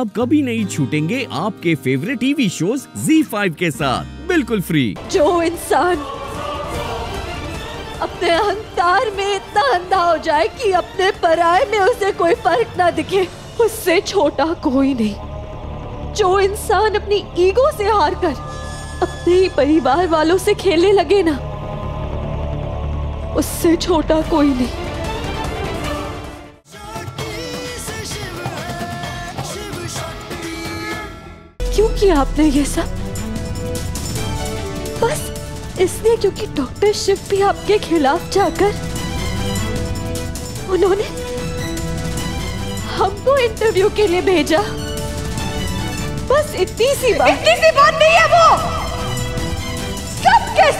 अब कभी नहीं छूटेंगे आपके फेवरेट टीवी शोज Z5 के साथ बिल्कुल फ्री। जो इंसान अपने अहंकार में इतना अंधा हो जाए कि अपने पराये में उसे कोई फर्क ना दिखे, उससे छोटा कोई नहीं। जो इंसान अपनी ईगो से हार कर अपने ही परिवार वालों से खेलने लगे ना, उससे छोटा कोई नहीं। क्यों किया आपने ये सब? बस इसलिए क्योंकि डॉक्टर शिव भी आपके खिलाफ जाकर उन्होंने हमको इंटरव्यू के लिए भेजा। बस इतनी सी बात नहीं है। वो सबके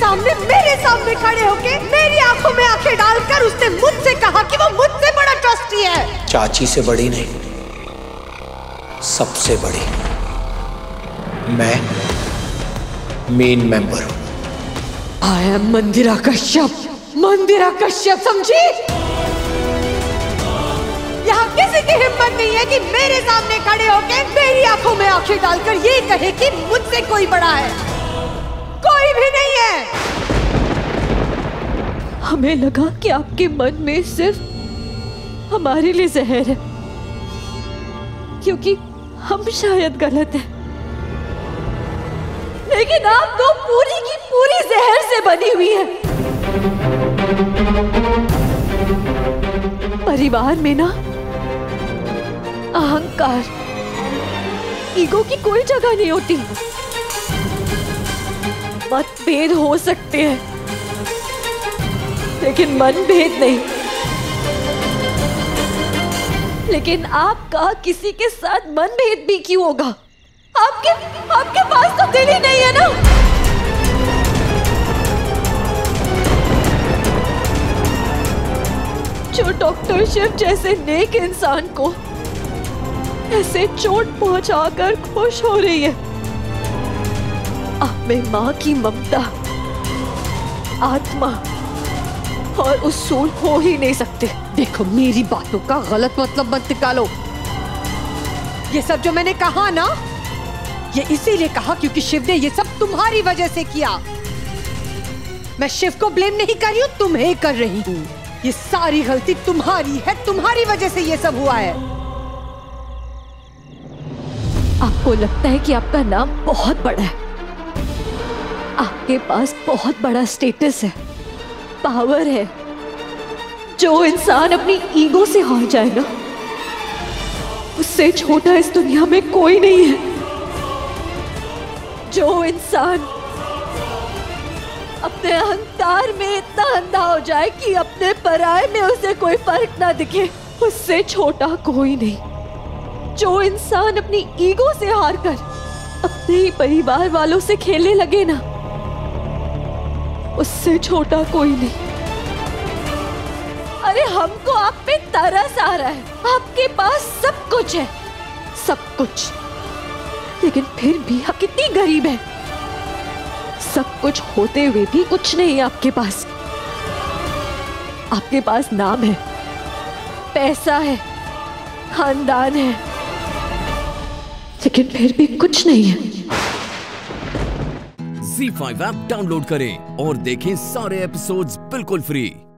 सामने मेरे सामने खड़े होके मेरी आंखों में आंखें डालकर उसने मुझसे कहा कि वो मुझसे बड़ा ट्रस्टी है। चाची से बड़ी नहीं, सबसे बड़ी मैं मेन मेंबर हूँ। आई एम मंदिरा कश्यप, समझी? यहाँ किसी की हिम्मत नहीं है कि मेरे सामने खड़े होकर मेरी आंखों में आंखें डालकर ये कहे कि मुझसे कोई बड़ा है। कोई भी नहीं है। हमें लगा कि आपके मन में सिर्फ हमारे लिए जहर है, क्योंकि हम शायद गलत हैं, लेकिन आप तो पूरी की पूरी जहर से बनी हुई है। परिवार में ना अहंकार, ईगो की कोई जगह नहीं होती। मतभेद हो सकते हैं, लेकिन मनभेद नहीं। लेकिन आपका किसी के साथ मनभेद भी क्यों होगा? आपके पास तो दिल ही नहीं है ना। जो डॉक्टर शिव जैसे नेक इंसान को ऐसे चोट पहुंचाकर खुश हो रही है, आप में माँ की ममता, आत्मा और उसूल हो ही नहीं सकते। देखो, मेरी बातों का गलत मतलब मत निकालो। ये सब जो मैंने कहा ना, ये इसीलिए कहा क्योंकि शिव ने ये सब तुम्हारी वजह से किया। मैं शिव को ब्लेम नहीं कर रही हूँ, तुम्हें कर रही हूँ। ये सारी गलती तुम्हारी है, तुम्हारी वजह से ये सब हुआ है। आपको लगता है कि आपका नाम बहुत बड़ा है, आपके पास बहुत बड़ा स्टेटस है, पावर है। जो इंसान अपनी ईगो से हार जाए ना, उससे छोटा इस दुनिया में कोई नहीं है। जो इंसान अपने अहंकार में इतना अंधा हो जाए कि अपने पराये में उसे कोई फर्क ना दिखे, उससे छोटा कोई नहीं। जो इंसान अपनी ईगो से हार कर अपने ही परिवार वालों से खेलने लगे ना, उससे छोटा कोई नहीं। अरे हमको आप पे तरस आ रहा है, आपके पास सब कुछ है, सब कुछ, लेकिन फिर भी आप कितनी गरीब हैं। सब कुछ होते हुए भी कुछ नहीं है आपके पास। आपके पास नाम है, पैसा है, खानदान है, लेकिन फिर भी कुछ नहीं है। Zee5 ऐप डाउनलोड करें और देखें सारे एपिसोड्स बिल्कुल फ्री।